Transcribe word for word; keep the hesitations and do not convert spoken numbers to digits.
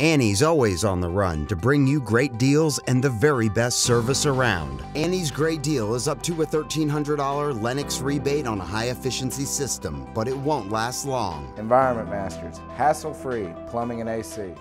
Annie's always on the run to bring you great deals and the very best service around. Annie's Great Deal is up to a thirteen hundred dollar Lennox rebate on a high-efficiency system, but it won't last long. Environment Masters, hassle-free plumbing and A C.